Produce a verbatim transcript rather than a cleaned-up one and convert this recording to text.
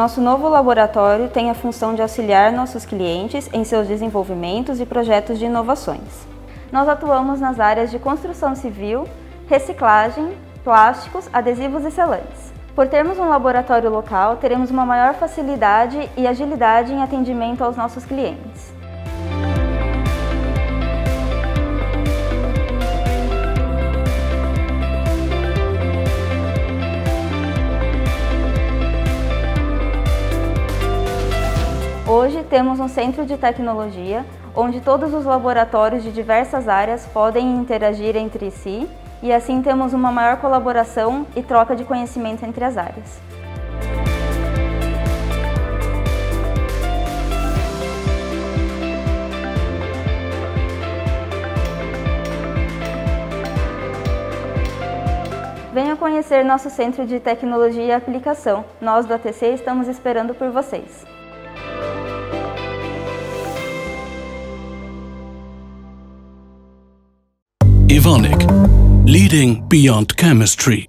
Nosso novo laboratório tem a função de auxiliar nossos clientes em seus desenvolvimentos e projetos de inovações. Nós atuamos nas áreas de construção civil, reciclagem, plásticos, adesivos e selantes. Por termos um laboratório local, teremos uma maior facilidade e agilidade em atendimento aos nossos clientes. Hoje temos um centro de tecnologia, onde todos os laboratórios de diversas áreas podem interagir entre si e assim temos uma maior colaboração e troca de conhecimento entre as áreas. Venha conhecer nosso centro de tecnologia e aplicação. Nós do A T C estamos esperando por vocês. Evonik, leading beyond chemistry.